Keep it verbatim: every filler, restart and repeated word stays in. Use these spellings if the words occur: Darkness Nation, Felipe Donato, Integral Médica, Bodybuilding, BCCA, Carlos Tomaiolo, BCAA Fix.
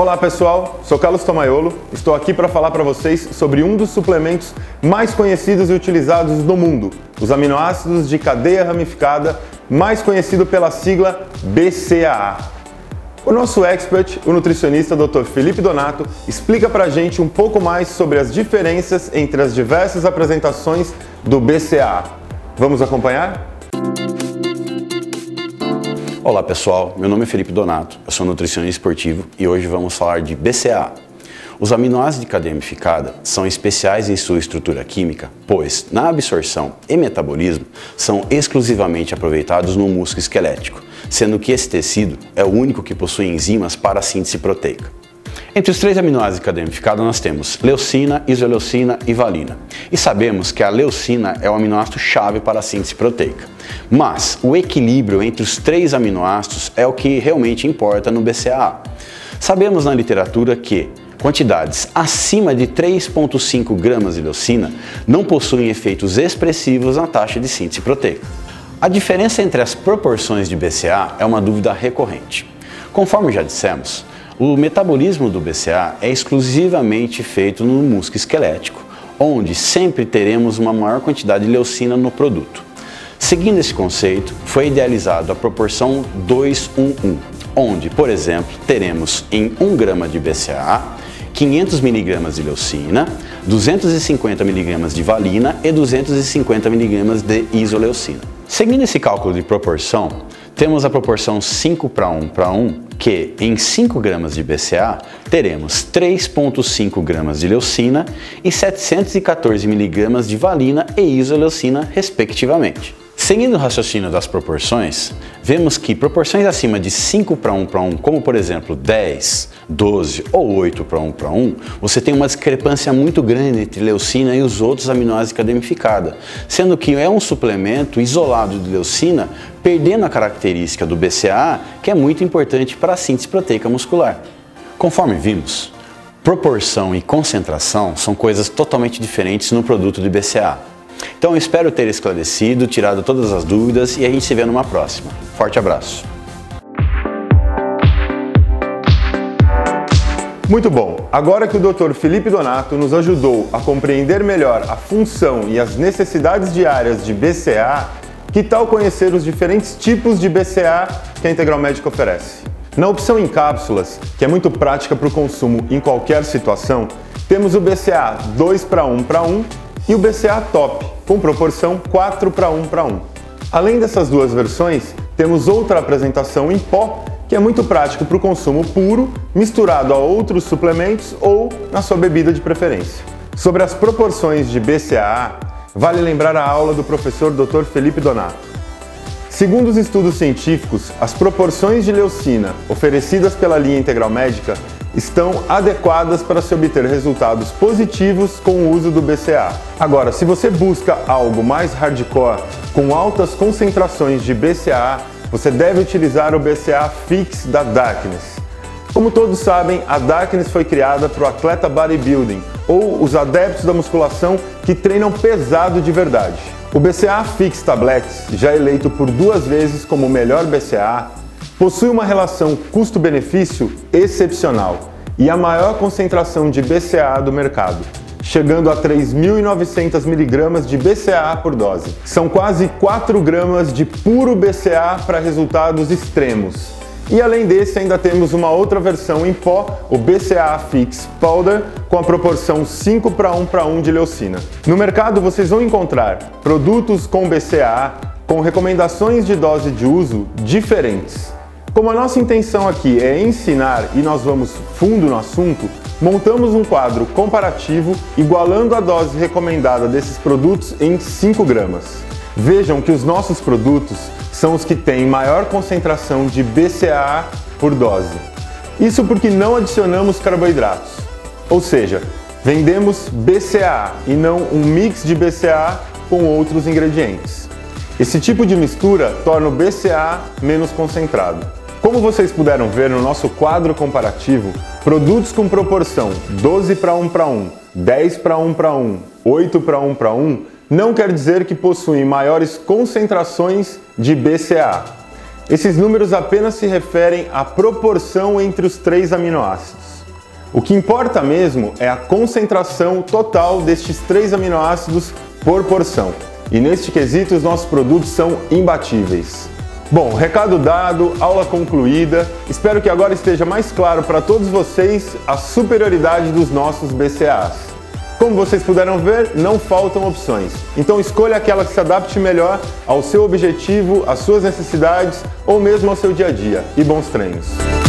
Olá pessoal, sou Carlos Tomaiolo, estou aqui para falar para vocês sobre um dos suplementos mais conhecidos e utilizados do mundo, os aminoácidos de cadeia ramificada, mais conhecido pela sigla B C A A. O nosso expert, o nutricionista doutor Felipe Donato, explica para a gente um pouco mais sobre as diferenças entre as diversas apresentações do B C A A. Vamos acompanhar? Olá pessoal, meu nome é Felipe Donato, eu sou nutricionista esportivo e hoje vamos falar de B C A A. Os aminoácidos de cadeia ramificada são especiais em sua estrutura química, pois na absorção e metabolismo são exclusivamente aproveitados no músculo esquelético, sendo que esse tecido é o único que possui enzimas para a síntese proteica. Entre os três aminoácidos de cadeia ramificada nós temos leucina, isoleucina e valina. E sabemos que a leucina é o aminoácido-chave para a síntese proteica. Mas o equilíbrio entre os três aminoácidos é o que realmente importa no B C A A. Sabemos na literatura que quantidades acima de três vírgula cinco gramas de leucina não possuem efeitos expressivos na taxa de síntese proteica. A diferença entre as proporções de B C A A é uma dúvida recorrente. Conforme já dissemos, o metabolismo do B C A A é exclusivamente feito no músculo esquelético, onde sempre teremos uma maior quantidade de leucina no produto. Seguindo esse conceito, foi idealizado a proporção dois um um, onde, por exemplo, teremos em um grama de B C A A, quinhentos miligramas de leucina, duzentos e cinquenta miligramas de valina e duzentos e cinquenta miligramas de isoleucina. Seguindo esse cálculo de proporção, temos a proporção cinco para um para um, que em cinco gramas de B C A A teremos três vírgula cinco gramas de leucina e setecentos e quatorze miligramas de valina e isoleucina, respectivamente. Seguindo o raciocínio das proporções, vemos que proporções acima de cinco para um para um, como por exemplo dez, doze ou oito para um para um, você tem uma discrepância muito grande entre leucina e os outros aminoácidos de cadeia ramificada, sendo que é um suplemento isolado de leucina, perdendo a característica do B C A A, que é muito importante para a síntese proteica muscular. Conforme vimos, proporção e concentração são coisas totalmente diferentes no produto de B C A A. Então eu espero ter esclarecido, tirado todas as dúvidas e a gente se vê numa próxima. Forte abraço! Muito bom! Agora que o doutor Felipe Donato nos ajudou a compreender melhor a função e as necessidades diárias de B C A A, que tal conhecer os diferentes tipos de B C A A que a Integral Médica oferece? Na opção em cápsulas, que é muito prática para o consumo em qualquer situação, temos o B C A A dois para um para um e o B C A A Top, com proporção quatro para um para um. Além dessas duas versões, temos outra apresentação em pó, que é muito prático para o consumo puro, misturado a outros suplementos ou na sua bebida de preferência. Sobre as proporções de B C A A, vale lembrar a aula do professor doutor Felipe Donato. Segundo os estudos científicos, as proporções de leucina oferecidas pela linha Integral Médica estão adequadas para se obter resultados positivos com o uso do B C A A. Agora, se você busca algo mais hardcore, com altas concentrações de B C A A, você deve utilizar o B C A A Fix da Darkness. Como todos sabem, a Darkness foi criada para o atleta bodybuilding, ou os adeptos da musculação que treinam pesado de verdade. O B C A A Fix Tablets, já eleito por duas vezes como o melhor B C A A, possui uma relação custo-benefício excepcional e a maior concentração de B C A A do mercado, chegando a três mil e novecentos miligramas de B C A A por dose. São quase quatro gramas de puro B C A A para resultados extremos. E além desse, ainda temos uma outra versão em pó, o B C A A Fix Powder, com a proporção cinco para um para um de leucina. No mercado, vocês vão encontrar produtos com B C A A com recomendações de dose de uso diferentes. Como a nossa intenção aqui é ensinar e nós vamos fundo no assunto, montamos um quadro comparativo igualando a dose recomendada desses produtos em cinco gramas. Vejam que os nossos produtos são os que têm maior concentração de B C A A por dose. Isso porque não adicionamos carboidratos, ou seja, vendemos B C A A e não um mix de B C A A com outros ingredientes. Esse tipo de mistura torna o B C A A menos concentrado. Como vocês puderam ver no nosso quadro comparativo, produtos com proporção doze para um para um, dez para um para um, oito para um para um, não quer dizer que possuem maiores concentrações de B C A A. Esses números apenas se referem à proporção entre os três aminoácidos. O que importa mesmo é a concentração total destes três aminoácidos por porção. E neste quesito os nossos produtos são imbatíveis. Bom, recado dado, aula concluída. Espero que agora esteja mais claro para todos vocês a superioridade dos nossos B C A As. Como vocês puderam ver, não faltam opções. Então escolha aquela que se adapte melhor ao seu objetivo, às suas necessidades ou mesmo ao seu dia a dia. E bons treinos!